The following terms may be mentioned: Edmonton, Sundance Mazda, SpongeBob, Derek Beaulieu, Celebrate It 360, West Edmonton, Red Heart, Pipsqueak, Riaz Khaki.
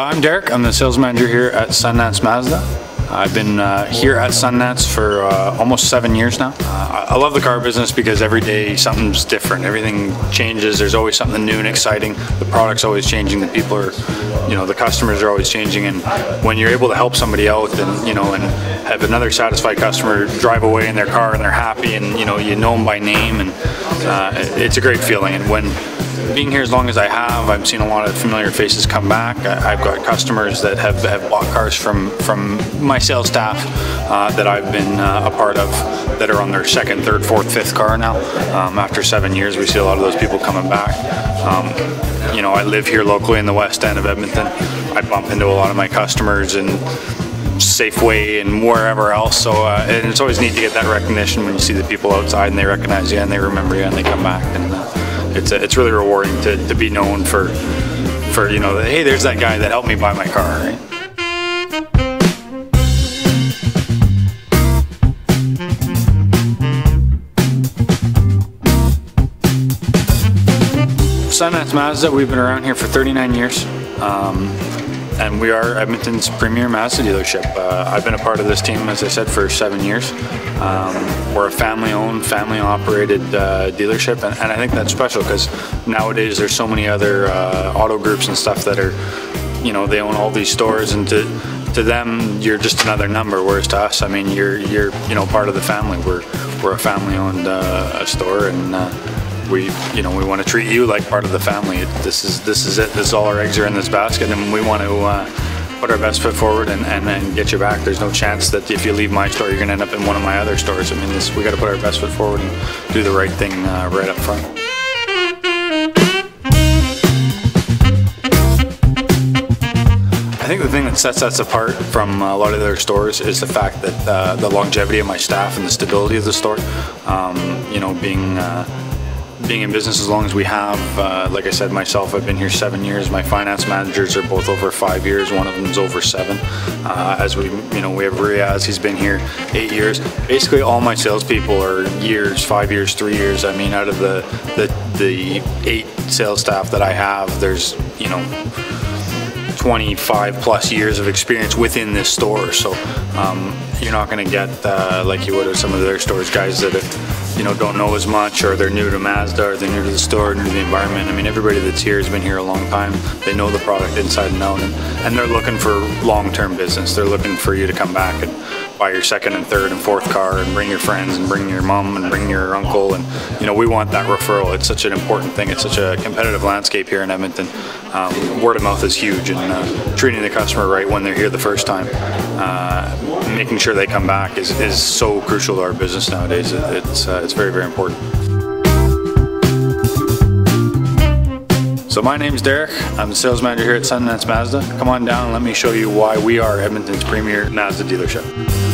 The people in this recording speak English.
I'm Derek, I'm the sales manager here at Sundance Mazda. I've been here at Sundance for almost 7 years now. I love the car business because every day something's different, everything changes, there's always something new and exciting, the product's always changing, the people are, you know, the customers are always changing, and when you're able to help somebody out and, you know, and have another satisfied customer drive away in their car and they're happy and, you know them by name, and it's a great feeling. And when being here as long as I have, I've seen a lot of familiar faces come back. I've got customers that have bought cars from my sales staff that I've been a part of that are on their second, third, fourth, fifth car now. After 7 years, we see a lot of those people coming back. You know, I live here locally in the West End of Edmonton. I bump into a lot of my customers and Safeway and wherever else, so and it's always neat to get that recognition when you see the people outside and they recognize you and they remember you and they come back, and it's really rewarding to be known for you know, the, hey, there's that guy that helped me buy my car, right? Sundance Mazda, we've been around here for 39 years. And we are Edmonton's premier Mazda dealership. I've been a part of this team, as I said, for 7 years. We're a family-owned, family-operated dealership, and I think that's special because nowadays there's so many other auto groups and stuff that are, you know, they own all these stores, and to them you're just another number. Whereas to us, I mean, you're you know, part of the family. We're a family-owned store, and we want to treat you like part of the family. This is it. This is all our eggs are in this basket, and we want to put our best foot forward and get you back. There's no chance that if you leave my store, you're going to end up in one of my other stores. I mean, we got to put our best foot forward and do the right thing right up front. I think the thing that sets us apart from a lot of their stores is the fact that the longevity of my staff and the stability of the store. You know, being in business as long as we have, like I said, myself, I've been here 7 years. My finance managers are both over 5 years. One of them's over seven. As we have Riaz, he's been here 8 years. Basically, all my salespeople are years, 5 years, 3 years. I mean, out of the 8 sales staff that I have, there's, you know, 25 plus years of experience within this store, so you're not going to get like you would with some of their stores, guys that are, you know, don't know as much, or they're new to Mazda, or they're new to the store, new to the environment. I mean, everybody that's here has been here a long time. They know the product inside and out, and they're looking for long-term business. They're looking for you to come back and buy your second and third and fourth car, and bring your friends, and bring your mom, and bring your uncle, and, you know, we want that referral. It's such an important thing. It's such a competitive landscape here in Edmonton. Word of mouth is huge, and treating the customer right when they're here the first time, making sure they come back is so crucial to our business nowadays. It's very, very important. So my name's Derek, I'm the sales manager here at Sundance Mazda. Come on down and let me show you why we are Edmonton's premier Mazda dealership.